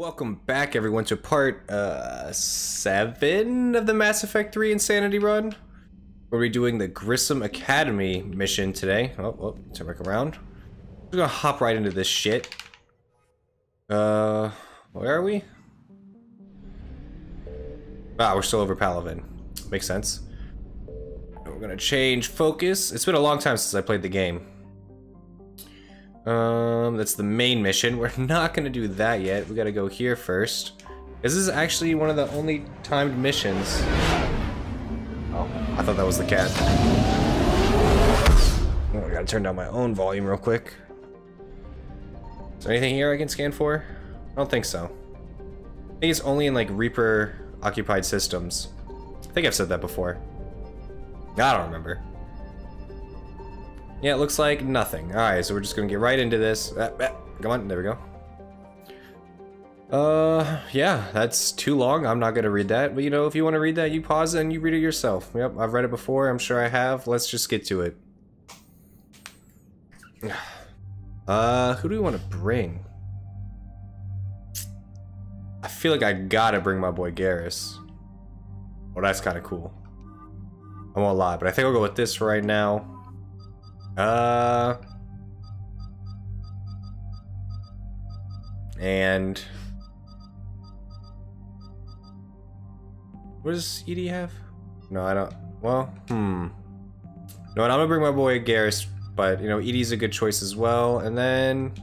Welcome back, everyone, to part 7 of the Mass Effect 3 Insanity Run. We're doing the Grissom Academy mission today. Oh, turn back around. We're gonna hop right into this shit. Where are we? Ah, we're still over Palavin. Makes sense. We're gonna change focus. It's been a long time since I played the game. That's the main mission. We're not gonna do that yet. We gotta go here first. This is actually one of the only timed missions. Oh, I thought that was the cat. Oh, I gotta turn down my own volume real quick. Is there anything here I can scan for? I don't think so. I think it's only in like Reaper occupied systems. I think I've said that before. I don't remember. Yeah, it looks like nothing. Alright, so we're just gonna get right into this. Come on, there we go. Yeah, that's too long. I'm not gonna read that. But you know, if you want to read that, you pause and you read it yourself. Yep, I've read it before. I'm sure I have. Let's just get to it. Who do we want to bring? I feel like I gotta bring my boy Garrus. Oh, that's kind of cool. I won't lie, but I think I'll go with this for right now. And what does ED have? No, I don't. Well, No, and I'm gonna bring my boy Garrus, but you know, ED's a good choice as well. And then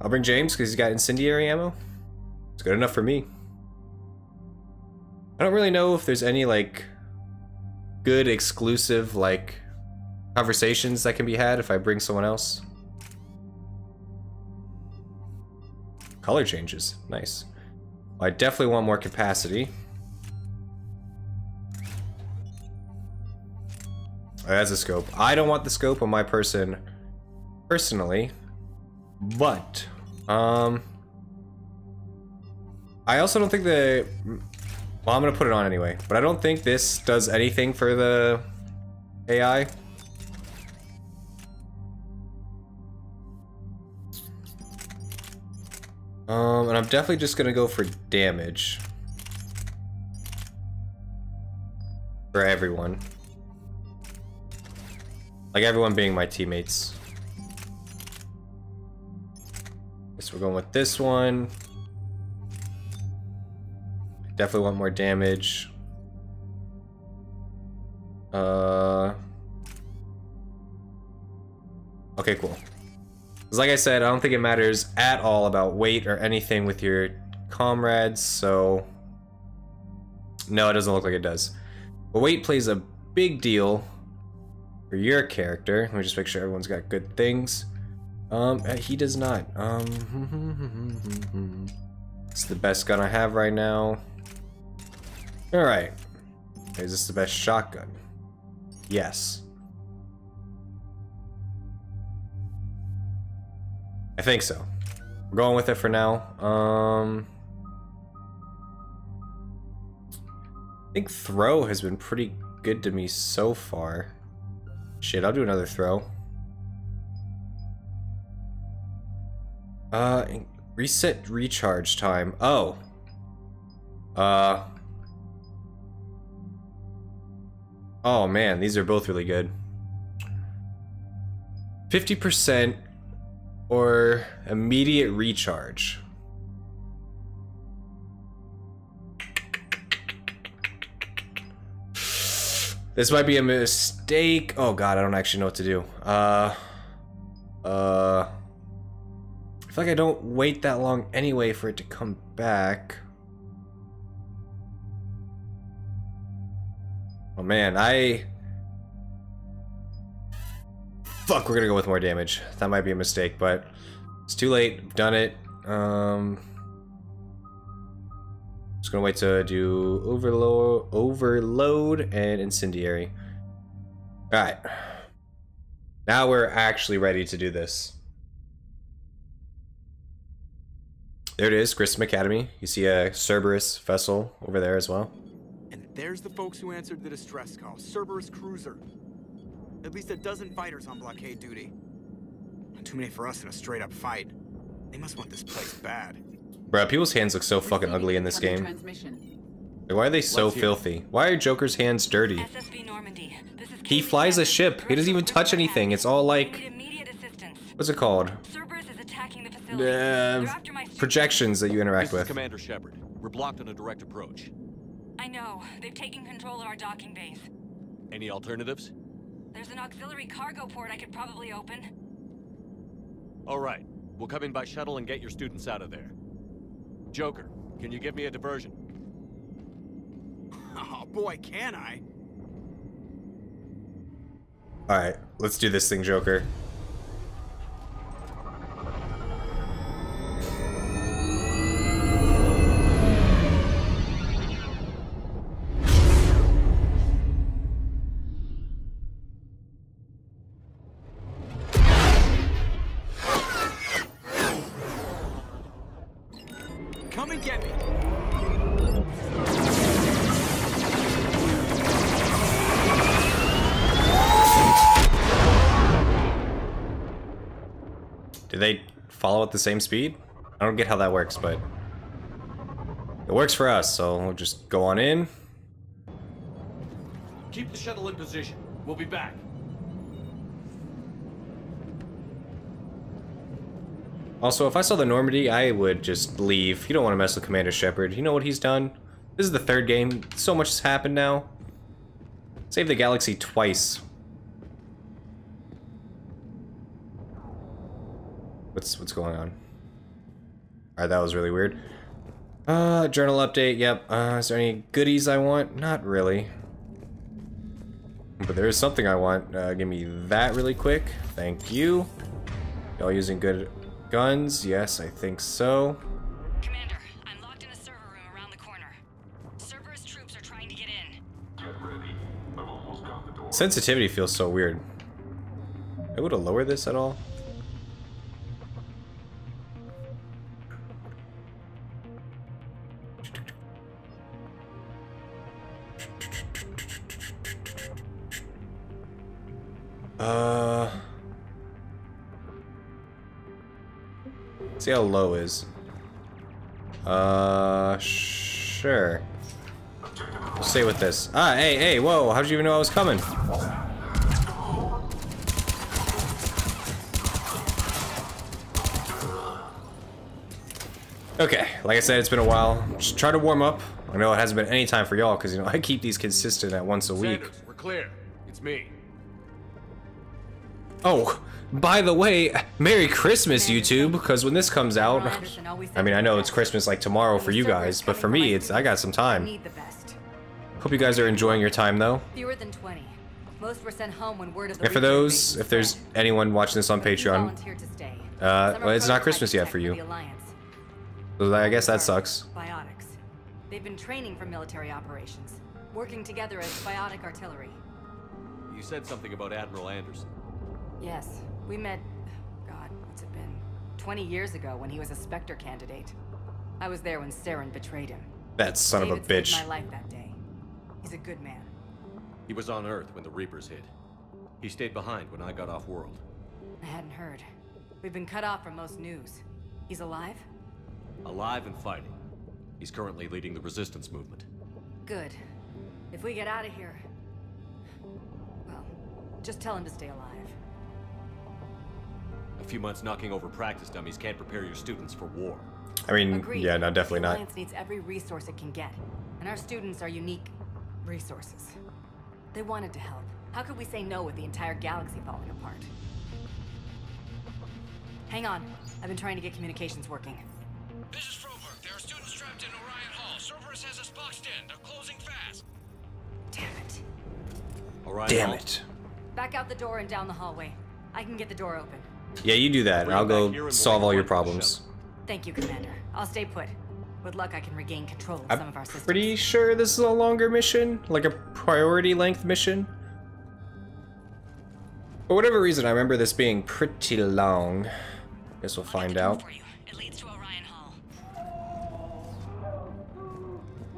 I'll bring James because he's got incendiary ammo. It's good enough for me. I don't really know if there's any like good exclusive like conversations that can be had if I bring someone else. Color changes, nice. I definitely want more capacity. Oh, that's a scope. I don't want the scope on my person personally, but I also don't think the, well, I'm gonna put it on anyway, but I don't think this does anything for the AI. And I'm definitely just gonna go for damage for everyone, like everyone being my teammates. Guess we're going with this one. Definitely want more damage. Okay, cool. Because like I said, I don't think it matters at all about weight or anything with your comrades, so... No, it doesn't look like it does. But weight plays a big deal for your character. Let me just make sure everyone's got good things. He does not. It's the best gun I have right now. Alright. Is this the best shotgun? Yes. I think so. We're going with it for now. I think throw has been pretty good to me so far. Shit, I'll do another throw. Reset recharge time. Oh. Oh man, these are both really good. 50% or immediate recharge. This might be a mistake. Oh god, I don't actually know what to do. I feel like I don't wait that long anyway for it to come back. Oh man, Fuck, we're gonna go with more damage. That might be a mistake, but it's too late. I've done it. Just gonna wait to do overload and incendiary. All right, now we're actually ready to do this. There it is, Grissom Academy. You see a Cerberus vessel over there as well. And there's the folks who answered the distress call. Cerberus cruiser. At least a dozen fighters on blockade duty. Not too many for us in a straight-up fight. They must want this place bad. Bro, people's hands look so fucking ugly in this game. Like, why are they so filthy? Why are Joker's hands dirty? He flies a ship. He doesn't even touch anything. It's all like... what's it called? Projections that you interact with. Commander Shepard. We're blocked on a direct approach. I know. They've taken control of our docking base. Any alternatives? There's an auxiliary cargo port I could probably open. All right. We'll come in by shuttle and get your students out of there. Joker, can you give me a diversion? Oh boy, can I? All right, let's do this thing, Joker. Follow at the same speed? I don't get how that works, but it works for us, so we'll just go on in. Keep the shuttle in position. We'll be back. Also, if I saw the Normandy, I would just leave. You don't want to mess with Commander Shepard. You know what he's done? This is the third game. So much has happened now. Save the galaxy twice. What's going on? Alright, that was really weird. Journal update, yep. Is there any goodies I want? Not really. But there is something I want. Give me that really quick. Thank you. Y'all using good guns? Yes, I think so. Commander, I'm locked in a server room around the corner. Cerberus troops are trying to get in. Get ready. I've almost got the door. Sensitivity feels so weird. Able to lower this at all? See how low is. Sure. We'll stay with this. Ah, hey, whoa, how did you even know I was coming? Okay, like I said, it's been a while. Just try to warm up. I know it hasn't been any time for y'all, because you know I keep these consistent at once a week. Sanders, we're clear. It's me. Oh, by the way, Merry Christmas, YouTube, because when this comes out, I mean, I know it's Christmas like tomorrow for you guys, but for me, it's I got some time. Hope you guys are enjoying your time, though. And for those, if there's anyone watching this on Patreon, well, it's not Christmas yet for you. So I guess that sucks. Biotics. They've been training for military operations, working together as Biotic Artillery. You said something about Admiral Anderson. Yes, we met, God, what's it been? 20 years ago when he was a Spectre candidate. I was there when Saren betrayed him. That son of a bitch. David saved my life that day. He's a good man. He was on Earth when the Reapers hit. He stayed behind when I got off world. I hadn't heard. We've been cut off from most news. He's alive? Alive and fighting. He's currently leading the resistance movement. Good. If we get out of here, well, just tell him to stay alive. A few months knocking over practice dummies can't prepare your students for war. I mean, agreed. Yeah, no, definitely not. The Alliance needs every resource it can get, and our students are unique resources. They wanted to help. How could we say no with the entire galaxy falling apart? Hang on. I've been trying to get communications working. This is Froberg. There are students trapped in Orion Hall. Cerberus has us boxed in. They're closing fast. Damn it. Orion Hall? Damn it. Back out the door and down the hallway. I can get the door open. Yeah, you do that, and I'll go solve all your problems. Thank you, Commander. I'll stay put. With luck, I can regain control of some of our systems. I'm pretty sure this is a longer mission, like a priority-length mission. For whatever reason, I remember this being pretty long. Guess we'll find out. It leads to Orion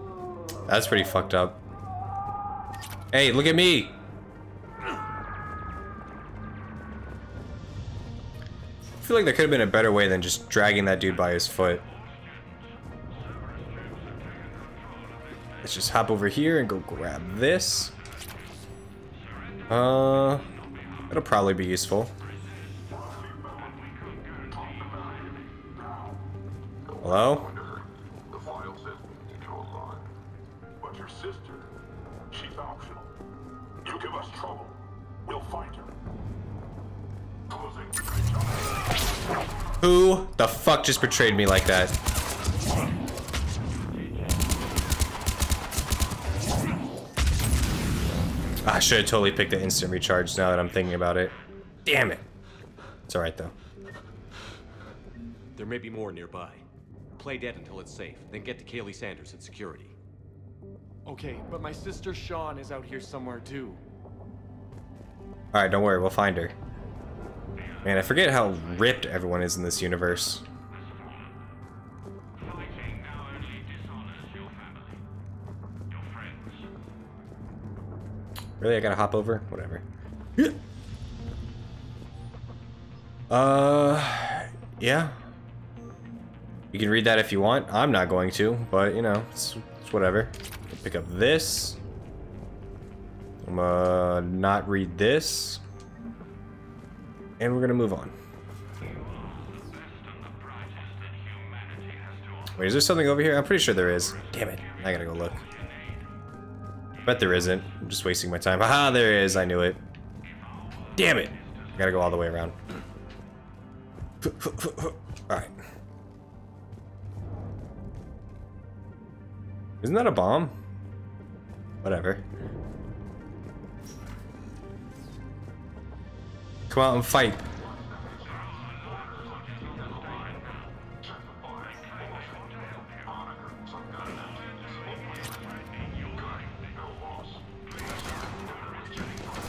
Hall. That's pretty fucked up. Hey, look at me! feel like there could have been a better way than just dragging that dude by his foot. Let's just hop over here and go grab this. It'll probably be useful. Hello? Who the fuck just betrayed me like that? I should have totally picked the instant recharge now that I'm thinking about it. Damn it. It's alright though. There may be more nearby. Play dead until it's safe, then get to Kahlee Sanders at security. Okay, but my sister Sean is out here somewhere too. Alright, don't worry, we'll find her. Man, I forget how ripped everyone is in this universe. Really, I gotta hop over? Whatever. Yeah. You can read that if you want. I'm not going to, but you know, it's whatever. Pick up this. I'm gonna not read this. And we're gonna move on. Wait, is there something over here? I'm pretty sure there is. Damn it. I gotta go look. Bet there isn't. I'm just wasting my time. Aha, there is. I knew it. Damn it. I gotta go all the way around. Alright. Isn't that a bomb? Whatever. Come out and fight.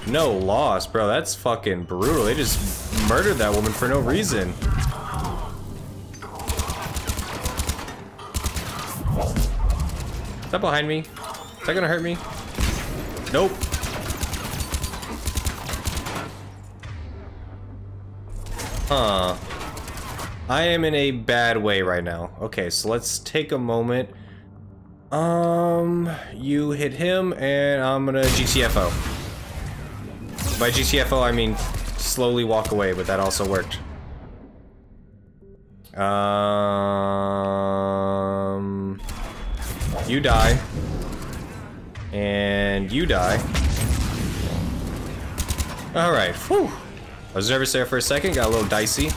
No loss, bro. That's fucking brutal. They just murdered that woman for no reason. Is that behind me? Is that gonna hurt me? Nope. Huh. I am in a bad way right now. Okay, so let's take a moment. You hit him, and I'm gonna GTFO. By GTFO, I mean slowly walk away, but that also worked. You die. And you die. Alright, whew. I was nervous there for a second, got a little dicey.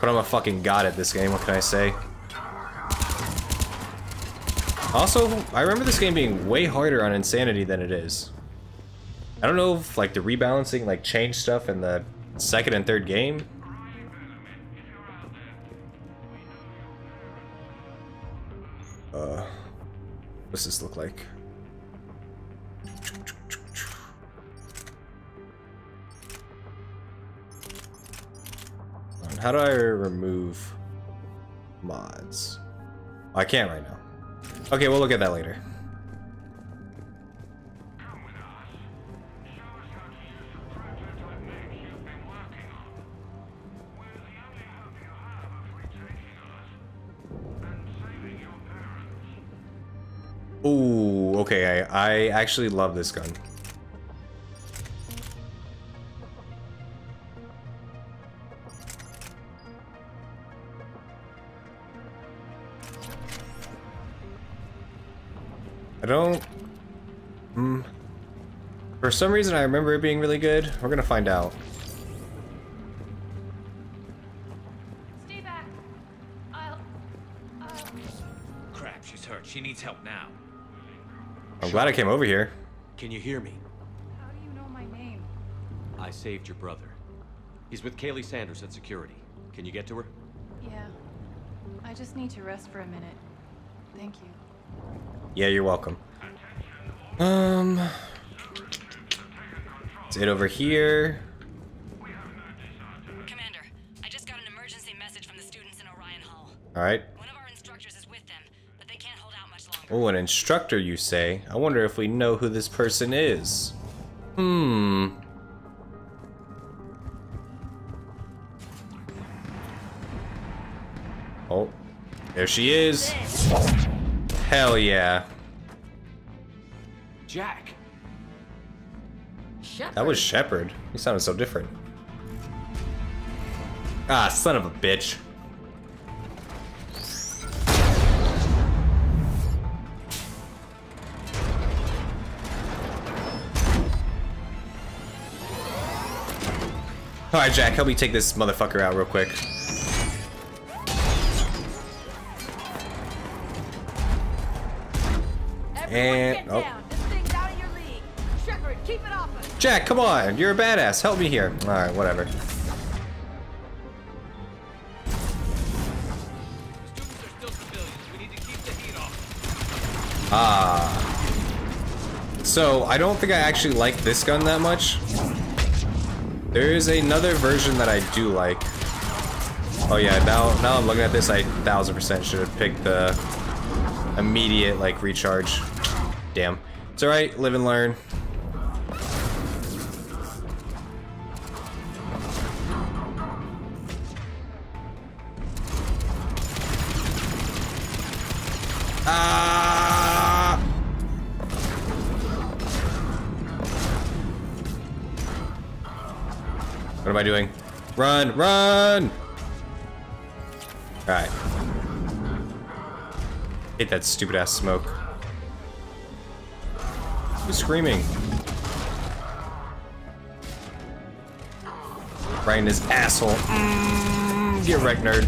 But I'm a fucking god at this game, what can I say? Also, I remember this game being way harder on Insanity than it is. I don't know if like the rebalancing like changed stuff in the second and third game. What's this look like? How do I remove mods? Oh, I can't right now. Okay, we'll look at that later. Ooh, okay, I actually love this gun. I don't... For some reason I remember it being really good. We're gonna find out. Stay back. Crap, she's hurt. She needs help now. I'm glad I came over here. Can you hear me? How do you know my name? I saved your brother. He's with Kahlee Sanders at security. Can you get to her? Yeah. I just need to rest for a minute. Thank you. Yeah, you're welcome. Let's head over here. Commander, I just got an emergency message from the students in Orion Hall. All right. One of our instructors is with them, but they can't hold out much longer. Oh, an instructor, you say? I wonder if we know who this person is. There she is. Hell yeah. Jack. Shepard. That was Shepard. He sounded so different. Ah, son of a bitch. Alright, Jack, help me take this motherfucker out real quick. And oh. Shepard, keep it off us. Jack, come on, you're a badass. Help me here. All right, whatever. Ah. So I don't think I actually like this gun that much. There is another version that I do like. Oh yeah, now I'm looking at this, I 1000% should have picked the immediate like recharge. Damn. It's alright, live and learn. Ah! What am I doing? Run, run! Alright. Hate that stupid ass smoke. Who's screaming? Right in his asshole. Get wrecked, nerd.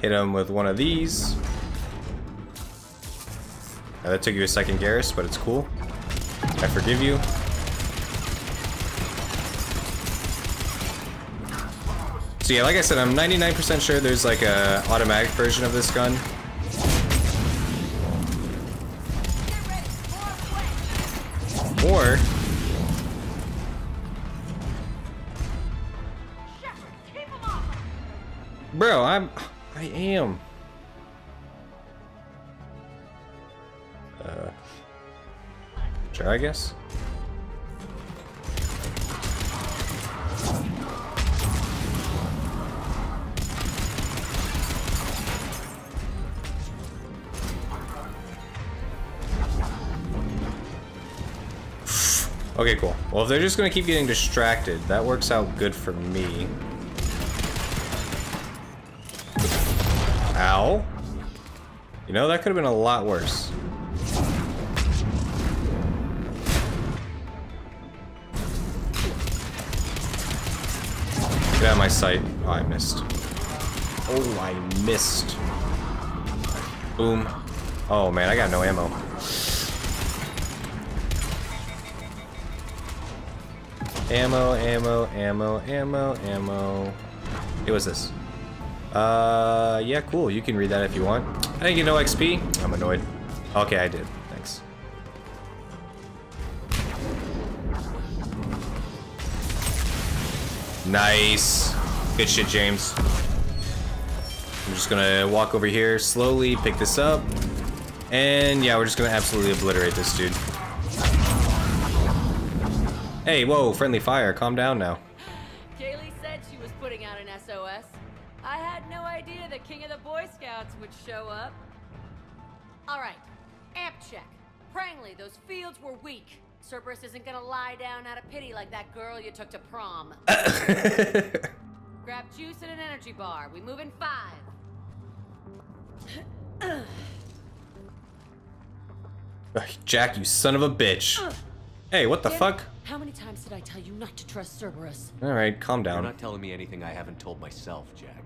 Hit him with one of these. Now, that took you a second, Garrus, but it's cool. I forgive you. So yeah, like I said, I'm 99% sure there's like a automatic version of this gun. Or bro, I am. Sure, I guess. Okay, cool. Well, if they're just gonna keep getting distracted, that works out good for me. Ow. You know, that could have been a lot worse. Get out of my sight. Oh, I missed. Oh, I missed. Boom. Oh, man, I got no ammo. Ammo, ammo, ammo, ammo, ammo. Hey, what's this? Yeah, cool. You can read that if you want. I didn't get no XP. I'm annoyed. Okay, I did. Thanks. Nice. Good shit, James. I'm just gonna walk over here slowly, pick this up. And yeah, we're just gonna absolutely obliterate this dude. Hey, whoa, friendly fire. Calm down now. Kahlee said she was putting out an SOS. I had no idea the King of the Boy Scouts would show up. All right, amp check. Prangly, those fields were weak. Cerberus isn't gonna lie down out of pity like that girl you took to prom. Grab juice and an energy bar. We move in 5. Jack, you son of a bitch. Hey, what the fuck? How many times did I tell you not to trust Cerberus? All right, calm down. You're not telling me anything I haven't told myself, Jack.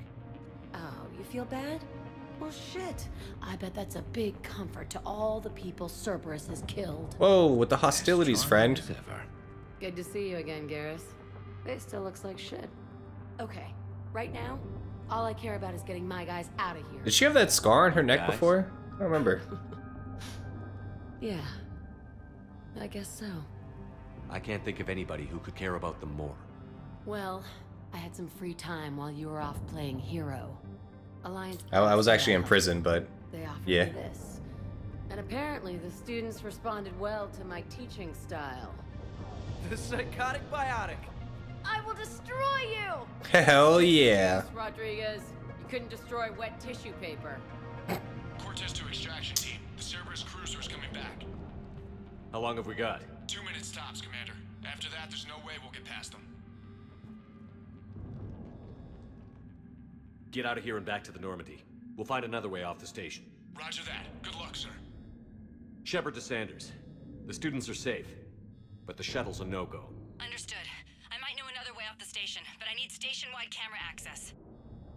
Oh, you feel bad? Well, shit. I bet that's a big comfort to all the people Cerberus has killed. Whoa, with the hostilities, friend. Good to see you again, Garrus. This still looks like shit. Okay, right now, all I care about is getting my guys out of here. Did she have that scar on her neck before? I don't remember. Yeah, I guess so. I can't think of anybody who could care about them more. Well, I had some free time while you were off playing hero. Alliance. I was actually in prison, but they offered me this. And apparently the students responded well to my teaching style. the psychotic biotic. I will destroy you. Hell yeah. Rodriguez, you couldn't destroy wet tissue paper. Cortez to extraction team. The Cerberus cruiser's coming back. How long have we got? 2 minutes tops, Commander. After that, there's no way we'll get past them. Get out of here and back to the Normandy. We'll find another way off the station. Roger that. Good luck, sir. Shepard to Sanders. The students are safe, but the shuttle's a no-go. Understood. I might know another way off the station, but I need station-wide camera access.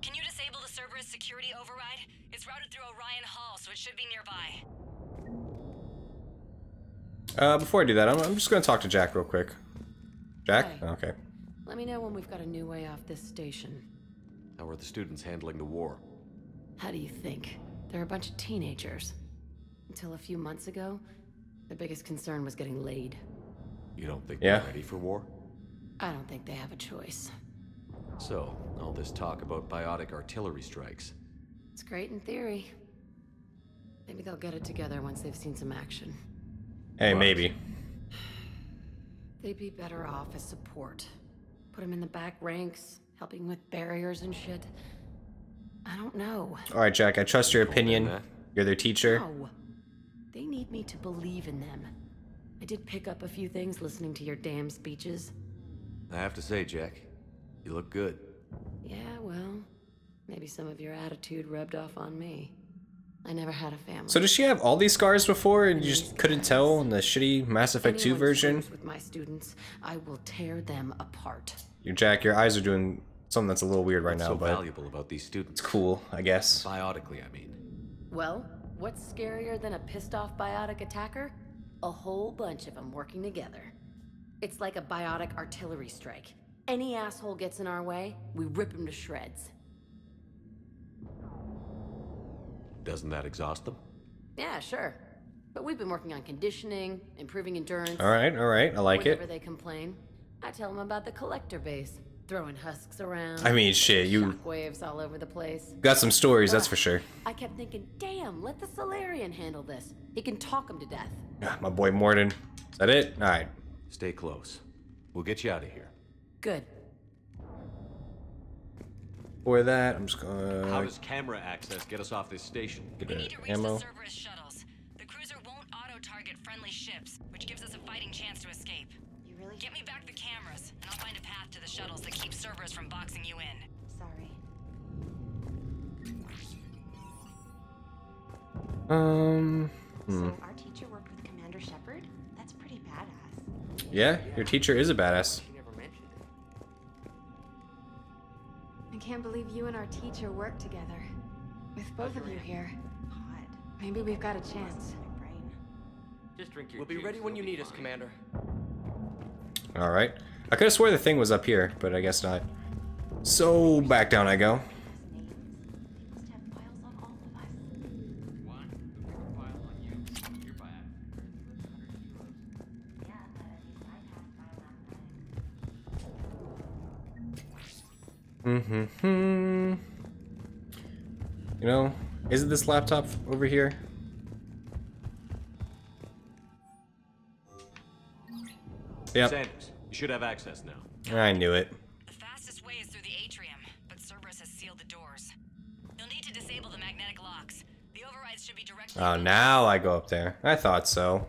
Can you disable the Cerberus security override? It's routed through Orion Hall, so it should be nearby. Before I do that, I'm just going to talk to Jack real quick. Jack? Hi. Okay. Let me know when we've got a new way off this station. How are the students handling the war? How do you think? They're a bunch of teenagers. Until a few months ago, their biggest concern was getting laid. You don't think they're ready for war? I don't think they have a choice. So, all this talk about biotic artillery strikes. It's great in theory. Maybe they'll get it together once they've seen some action. Hey, but maybe. They'd be better off as support. Put them in the back ranks, helping with barriers and shit. I don't know. Alright, Jack, I trust your opinion. You're their teacher. No. They need me to believe in them. I did pick up a few things listening to your damn speeches. I have to say, Jack, you look good. Yeah, well, maybe some of your attitude rubbed off on me. I never had a family. So does she have all these scars before and you just couldn't tell in the shitty Mass Effect 2 version? With my students, I will tear them apart. Jack, your eyes are doing something that's a little weird right now, so but valuable about these students. It's cool, I guess. Biotically, I mean. Well, what's scarier than a pissed-off biotic attacker? A whole bunch of them working together. It's like a biotic artillery strike. Any asshole gets in our way, we rip him to shreds. Doesn't that exhaust them? Yeah, sure. But we've been working on conditioning, improving endurance. All right, I like it. Whenever they complain, I tell them about the collector base, throwing husks around. I mean, shit, you waves all over the place. Got some stories, that's for sure. I kept thinking, damn, let the Solarian handle this. He can talk him to death. My boy Morton. Is that it? All right. Stay close. We'll get you out of here. Good. For that, I'm just gonna... How does camera access get us off this station? Get we need to reach the Cerberus shuttles. The cruiser won't auto-target friendly ships, which gives us a fighting chance to escape. You really? Get me back the cameras, and I'll find a path to the shuttles that keeps Cerberus from boxing you in. Sorry. So our teacher worked with Commander Shepard? That's pretty badass. Yeah, your teacher is a badass. I can't believe you and our teacher work together. With both of you here. Maybe we've got a chance. Just drink your juice. We'll be ready when you need us, Commander. Alright. I could have sworn the thing was up here, but I guess not. So, back down I go. You know, isn't this laptop over here? Yep. Sanders, you should have access now. I knew it. The fastest way is through the atrium, but Cerberus has sealed the doors. You'll need to disable the magnetic locks. The overrides should be directly... Oh, now I go up there. I thought so.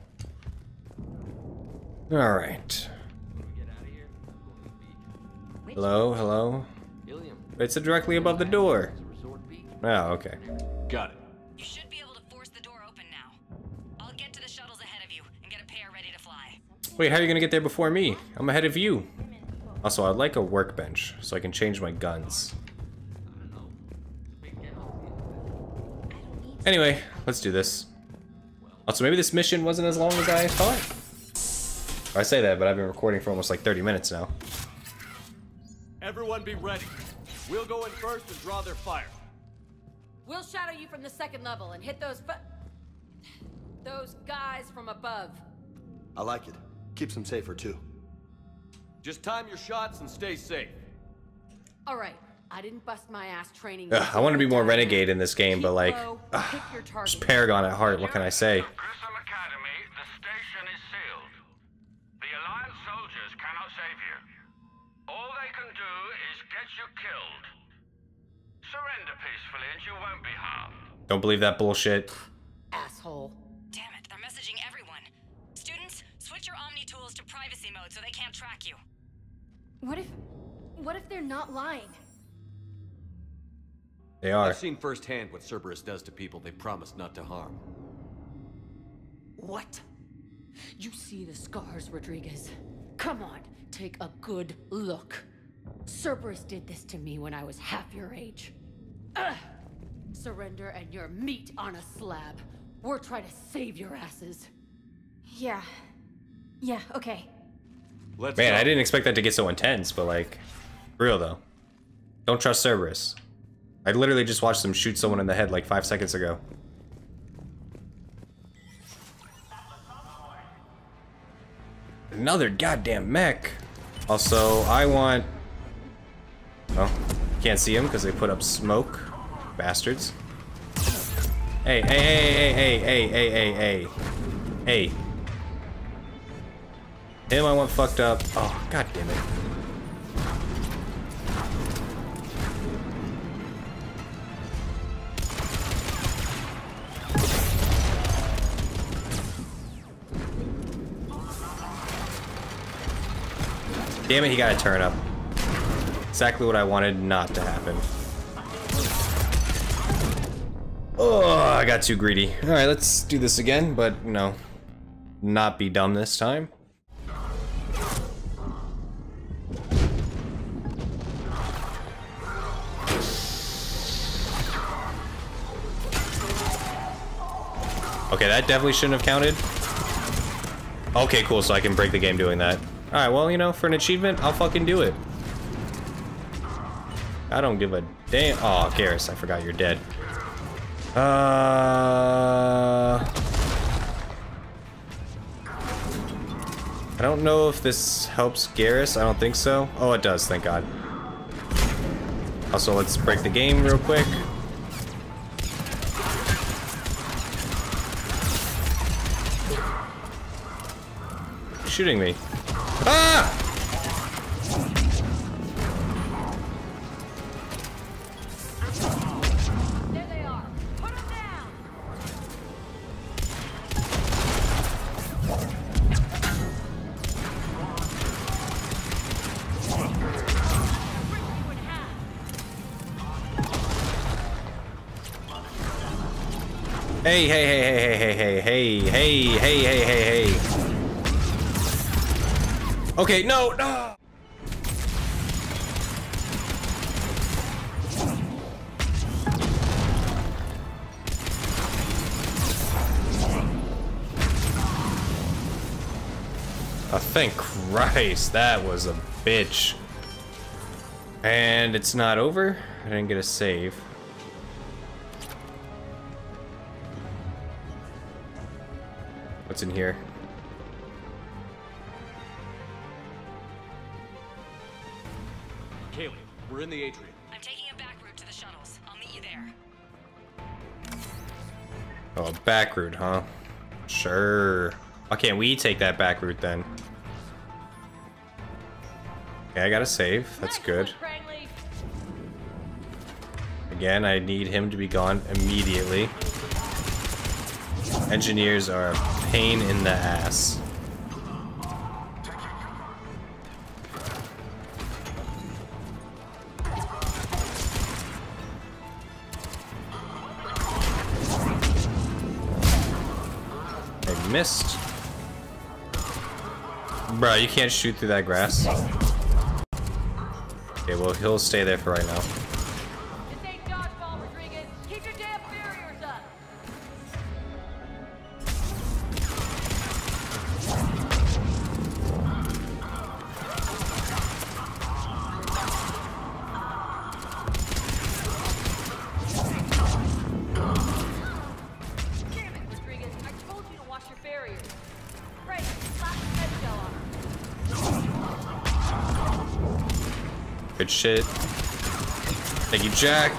Alright. Hello, hello? It's directly above the door. Oh, okay. Got it. You should be able to force the door open now. I'll get to the shuttles ahead of you and get a pair ready to fly. Wait, how are you gonna get there before me? I'm ahead of you. Also, I'd like a workbench so I can change my guns. Anyway, let's do this. Also, maybe this mission wasn't as long as I thought. I say that, but I've been recording for almost like 30 minutes now. Everyone be ready. We'll go in first and draw their fire. We'll shadow you from the second level and hit those guys from above. I like it. Keeps them safer, too. Just time your shots and stay safe. All right. I didn't bust my ass training. I want to be more renegade in this game, but like, just Paragon at heart. What can I say? Grissom Academy, the station is sealed. The Alliance soldiers cannot save you. All they can do is get you killed. Surrender peacefully and you won't be harmed. Don't believe that bullshit. Asshole. Damn it, they're messaging everyone. Students, switch your Omni tools to privacy mode so they can't track you. What if they're not lying? They are. I've seen firsthand what Cerberus does to people they promise not to harm. What? You see the scars, Rodriguez. Come on, take a good look. Cerberus did this to me when I was half your age. Ugh! Surrender and your meat on a slab. We're trying to save your asses. Yeah. Yeah, okay. Let's Man, go. I didn't expect that to get so intense, but like... Real though. Don't trust Cerberus. I literally just watched them shoot someone in the head like 5 seconds ago. Another goddamn mech. Also, I want... Well, can't see him because they put up smoke. Bastards. Hey, hey, hey, hey, hey, hey, hey, hey, hey. Hey. Him I want fucked up. Oh, god damn it. Damn it, he got a turn up. Exactly what I wanted not to happen. Oh, I got too greedy. All right, let's do this again, but you know, not be dumb this time. Okay, that definitely shouldn't have counted. Okay, cool, so I can break the game doing that. Alright, well, you know, for an achievement, I'll fucking do it. I don't give a damn. Aw, Garrus, I forgot you're dead. I don't know if this helps Garrus. I don't think so. Oh, it does, thank God. Also, let's break the game real quick. Shooting me. Ah! There they are. Put them down. Hey, hey, hey, hey, hey, hey, hey, hey, hey, hey, hey, hey. Okay, no, no! Oh, thank Christ, that was a bitch. And it's not over? I didn't get a save. What's in here? Kahlee, we're in the atrium. I'm taking a back route to the shuttles. I'll meet you there. Oh, back route, huh? Sure. Why can't we take that back route then? Okay, I gotta save. That's good. Again, I need him to be gone immediately. Engineers are a pain in the ass. Missed. Bro, you can't shoot through that grass. Okay, well, he'll stay there for right now. This ain't dodgeball, Rodriguez. Keep your damn barriers up. Good shit. Thank you, Jack.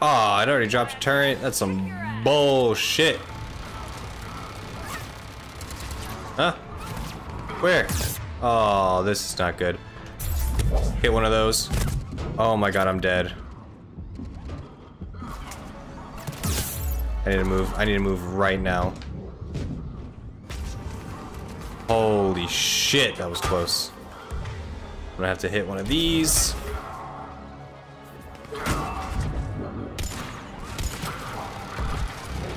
Aw, oh, I'd already dropped a turret. That's some bullshit. Where? Oh, this is not good. Hit one of those. Oh my god, I'm dead. I need to move. I need to move right now. Holy shit, that was close. I'm gonna have to hit one of these.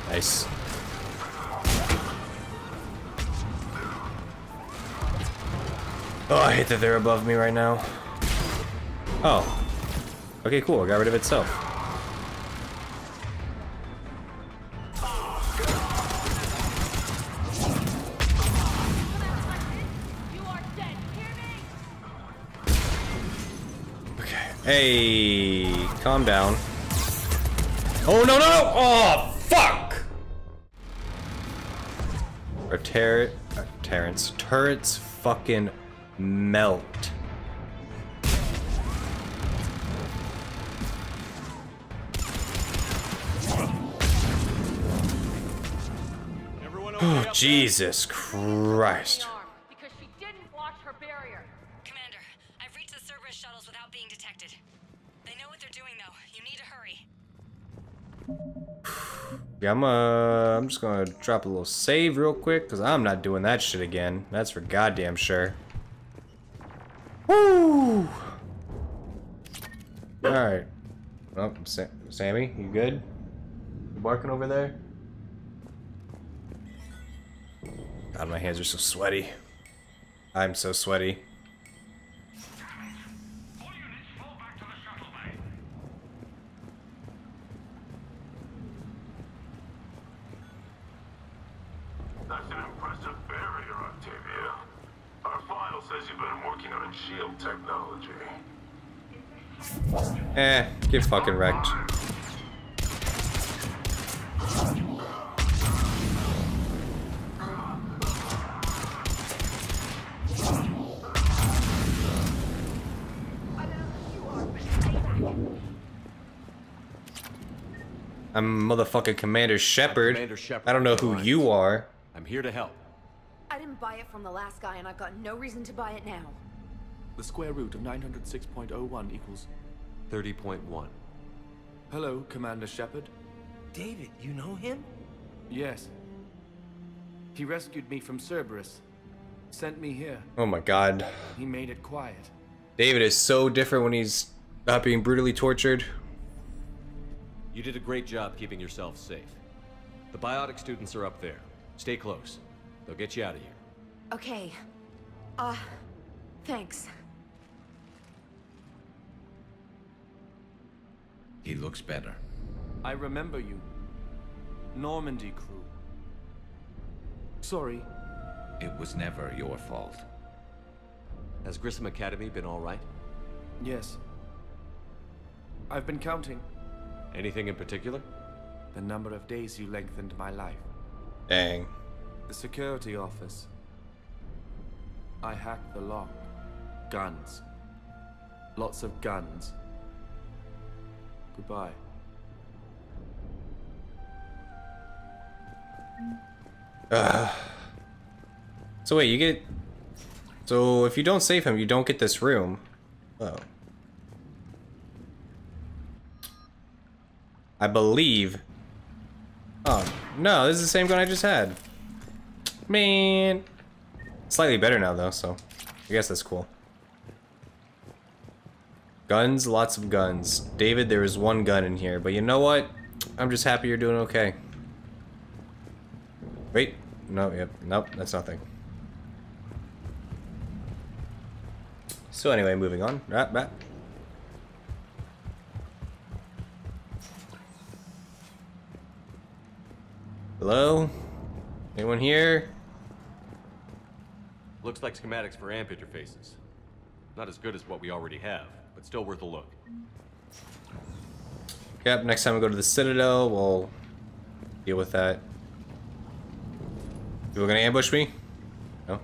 Nice. Oh, I hate that they're above me right now. Oh. Okay, cool. It got rid of itself. Okay. Hey, calm down. Oh, no, no! Oh, fuck! Our turrets fucking melt. Oh, Jesus Christ. Because she didn't watch her barrier. Commander, I've reached the Cerberus shuttles without being detected. They know what they're doing though. You need to hurry. Yeah, I'm just gonna drop a little save real quick, because I'm not doing that shit again. That's for goddamn sure. Woo! Alright. Oh, Sammy, you good? You barking over there? God, my hands are so sweaty. I'm so sweaty. Eh, get fucking wrecked. I'm motherfucking Commander Shepard. I don't know who you are. I'm here to help. I didn't buy it from the last guy, and I've got no reason to buy it now. The square root of 906.01 equals 30.1. Hello, Commander Shepard. David, you know him? Yes. He rescued me from Cerberus. Sent me here. Oh my god. He made it quiet. David is so different when he's not being brutally tortured. You did a great job keeping yourself safe. The biotic students are up there. Stay close. They'll get you out of here. Okay. Thanks. He looks better. I remember you. Normandy crew. Sorry. It was never your fault. Has Grissom Academy been all right? Yes. I've been counting. Anything in particular? The number of days you lengthened my life. Dang. The security office. I hacked the lock. Guns. Lots of guns. Goodbye. So wait, you get... So if you don't save him, you don't get this room. Oh. I believe... Oh, no, this is the same gun I just had. Man. Slightly better now, though, so... I guess that's cool. Guns, lots of guns. David, there is one gun in here, but you know what? I'm just happy you're doing okay. Wait, no, yep, nope, that's nothing. So anyway, moving on. Right back. Hello? Anyone here? Looks like schematics for amp interfaces. Not as good as what we already have, but still worth a look. Yep, next time we go to the Citadel, we'll deal with that. You were gonna ambush me? No.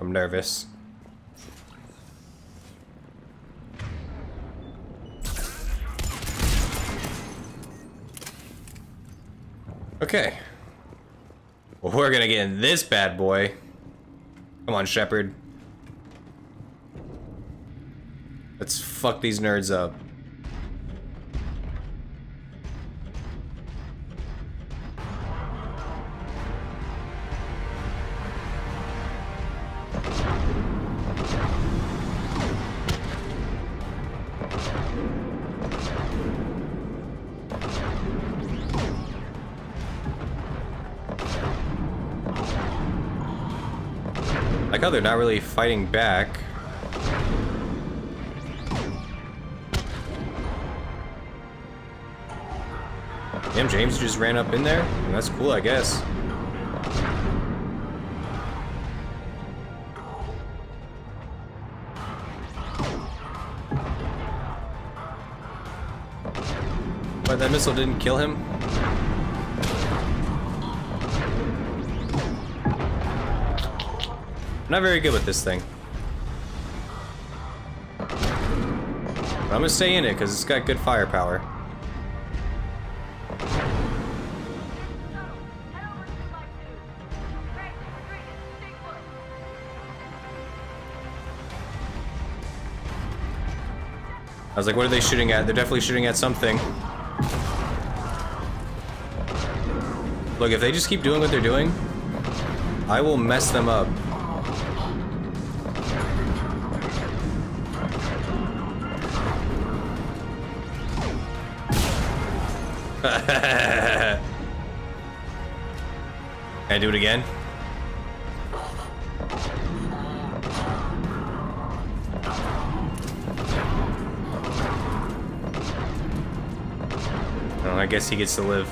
I'm nervous. Okay. Well, we're gonna get in this bad boy. Come on, Shepard. Let's fuck these nerds up. Like how they're not really fighting back. Damn, James just ran up in there? And that's cool, I guess. But that missile didn't kill him? I'm not very good with this thing. But I'm gonna stay in it because it's got good firepower. I was like, what are they shooting at? They're definitely shooting at something. Look, if they just keep doing what they're doing, I will mess them up. Can I do it again? I guess he gets to live.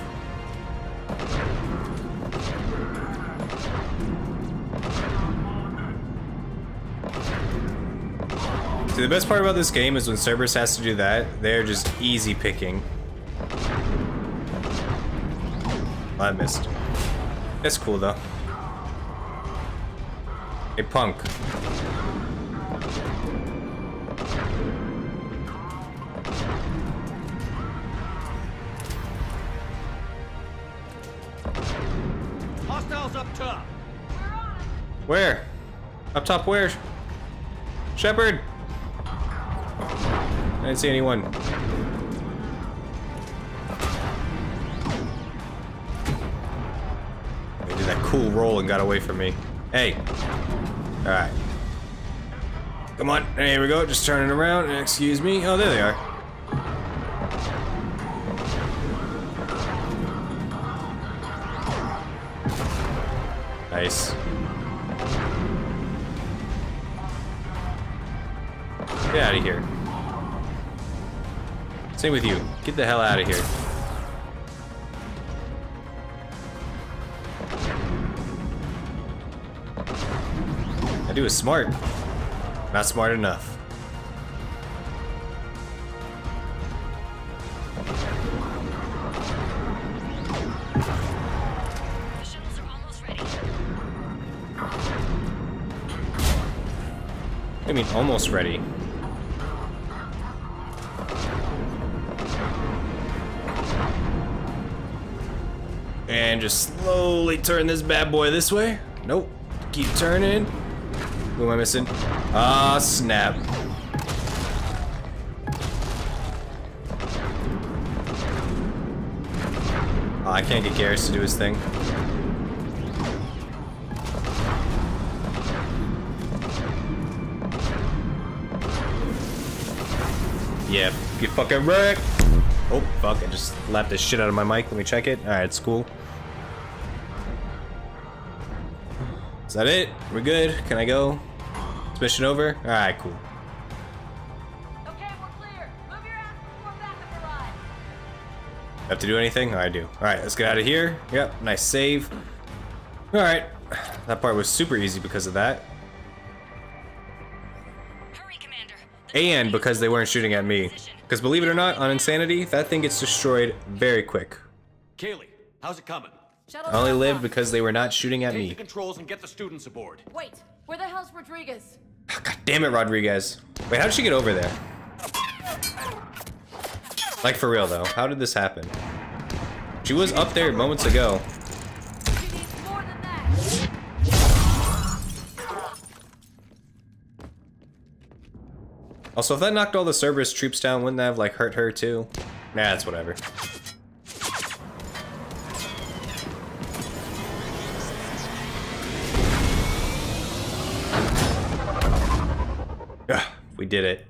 See, the best part about this game is when Cerberus has to do that, they're just easy picking. Oh, I missed. That's cool though. Hey, punk. Where? Up top where? Shepard! I didn't see anyone. They did that cool roll and got away from me. Hey! Alright. Come on. Hey, here we go. Just turn it around. Excuse me. Oh, there they are. Nice. Get out of here. Same with you. Get the hell out of here. That dude is smart. Not smart enough. I mean, almost ready. And just slowly turn this bad boy this way. Nope. Keep turning. Who am I missing? Ah, snap. Oh, I can't get Garrus to do his thing. Yeah, you fucking wreck. Oh, fuck. I just lapped the shit out of my mic. Let me check it. Alright, it's cool. Is that it? We're good? Can I go? Is mission over? Alright, cool. Okay, we're clear. Move your ass before backup arrives. Have to do anything? Oh, I do. Alright, let's get out of here. Yep, nice save. Alright. That part was super easy because of that. Hurry, Commander. And because they weren't shooting at me. Because believe it or not, on Insanity, that thing gets destroyed very quick. Kahlee, how's it coming? I only lived because they were not shooting at me. Take the controls and get the students aboard. Wait, where the hell's Rodriguez? God damn it, Rodriguez. Wait, how did she get over there? Like for real though, how did this happen? She was up there moments ago. Also, if that knocked all the Cerberus troops down, wouldn't that have, like, hurt her, too? Nah, it's whatever. Ugh, we did it.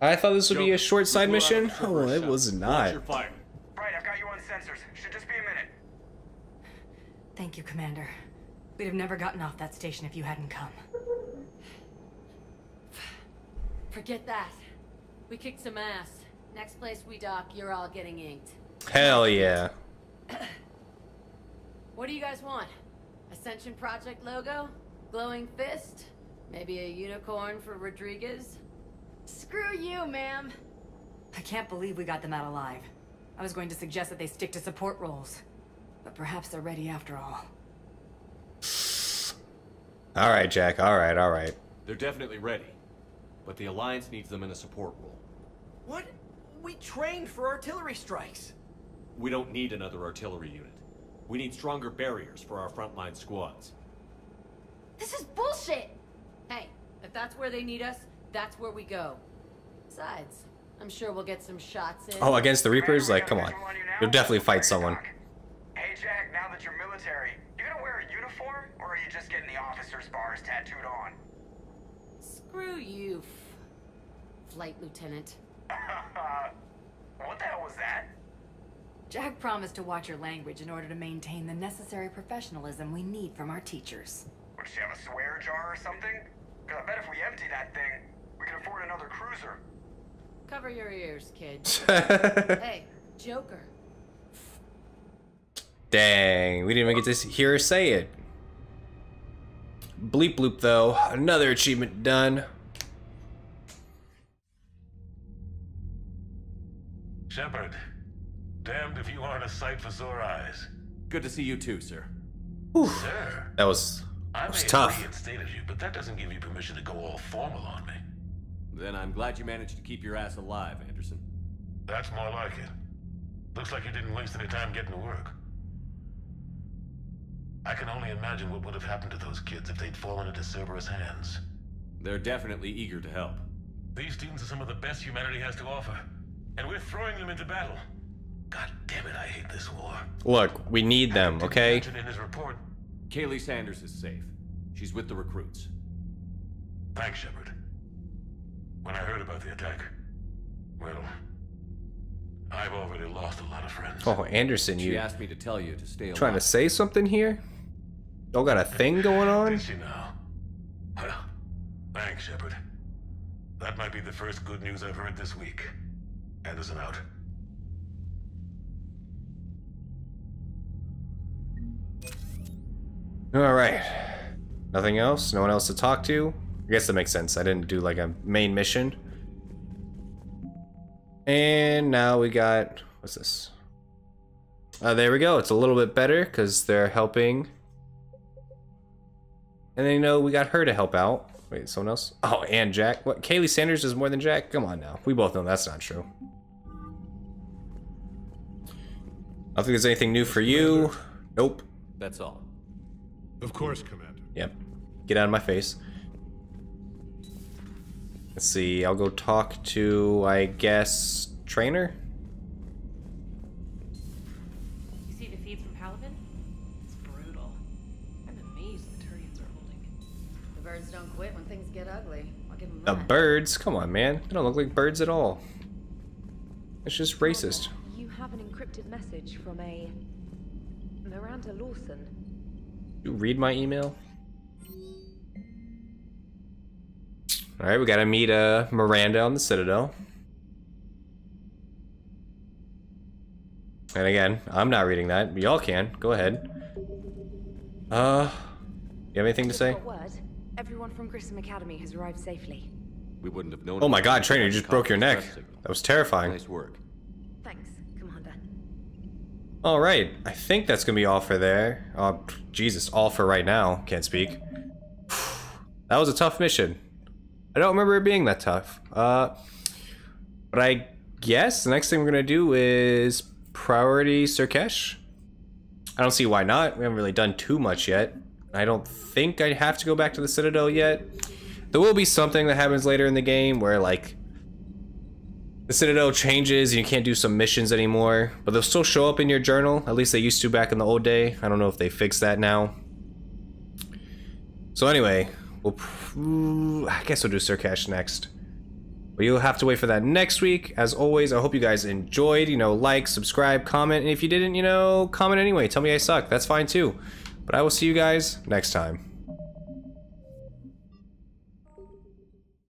I thought this would be a short side mission. Oh, it was not. Right, I've got you on sensors. Should just be a minute. Thank you, Commander. We'd have never gotten off that station if you hadn't come. Forget that. We kicked some ass. Next place we dock, you're all getting inked. Hell yeah. What do you guys want? Ascension Project logo? Glowing fist? Maybe a unicorn for Rodriguez? Screw you, ma'am. I can't believe we got them out alive. I was going to suggest that they stick to support roles. But perhaps they're ready after all. Alright, Jack. Alright, alright. They're definitely ready. But the Alliance needs them in a support role. What? We trained for artillery strikes. We don't need another artillery unit. We need stronger barriers for our frontline squads. This is bullshit! Hey, if that's where they need us, that's where we go. Besides, I'm sure we'll get some shots in. Oh, against the Reapers? Like, come on. You'll definitely fight someone. Hey, Jack, now that you're military, you gonna wear a uniform, or are you just getting the officer's bars tattooed on? Screw you, Flight Lieutenant. What the hell was that? Jack promised to watch your language in order to maintain the necessary professionalism we need from our teachers. Would she have a swear jar or something? Because I bet if we empty that thing, we can afford another cruiser. Cover your ears, kid. Hey, Joker. Dang, we didn't even get to hear her say it. Bleep bloop though, another achievement done. Shepard, damned if you aren't a sight for sore eyes. Good to see you too, sir. Oof. Sir, that was tough. Reinstated you, but that doesn't give you permission to go all formal on me. Then I'm glad you managed to keep your ass alive, Anderson. That's more like it. Looks like you didn't waste any time getting to work. I can only imagine what would have happened to those kids if they'd fallen into Cerberus' hands. They're definitely eager to help. These students are some of the best humanity has to offer, and we're throwing them into battle. God damn it, I hate this war. Look, we need them, okay? In his report, Kahlee Sanders is safe. She's with the recruits. Thanks, Shepard. When I heard about the attack, well, I've already lost a lot of friends. Oh, Anderson, you asked me to tell you to stay alive. Trying to say something here? Y'all got a thing going on? Did she know? Well, thanks, Shepard. That might be the first good news I've heard this week. Anderson out. Alright. Nothing else? No one else to talk to? I guess that makes sense. I didn't do like a main mission. And now we got... What's this? There we go. It's a little bit better because they're helping. And they know we got her to help out. Wait, someone else? Oh, and Jack. What? Kahlee Sanders is more than Jack? Come on now. We both know that's not true. I don't think there's anything new for you. Nope. That's all. Of course, Commander. Yep. Get out of my face. Let's see. I'll go talk to, I guess, Trainer? You see the feed from Palavin? It's brutal. I'm amazed the Turians are holding it. The birds don't quit when things get ugly. I'll give them that. The birds? Come on, man. They don't look like birds at all. It's just racist. You have an encrypted message from a Miranda Lawson. You read my email? Alright, we gotta meet Miranda on the Citadel. And again, I'm not reading that. Y'all can. Go ahead. You have anything to say? Everyone from Grissom Academy has arrived safely. We wouldn't have known. Oh my god, Trainer, you just broke your neck. That was terrifying. Nice work. Thanks, Commander. Alright, I think that's gonna be all for there. Oh, Jesus, all for right now. Can't speak. That was a tough mission. I don't remember it being that tough, but I guess the next thing we're gonna do is priority Sirkesh? I don't see why not. We haven't really done too much yet. I don't think I'd have to go back to the Citadel yet. There will be something that happens later in the game where, like, the Citadel changes and you can't do some missions anymore, but they'll still show up in your journal. At least they used to back in the old day. I don't know if they fixed that now. So anyway, I guess we'll do Sirkesh next. But you'll have to wait for that next week. As always, I hope you guys enjoyed. You know, like, subscribe, comment, and if you didn't, you know, comment anyway. Tell me I suck. That's fine too. But I will see you guys next time.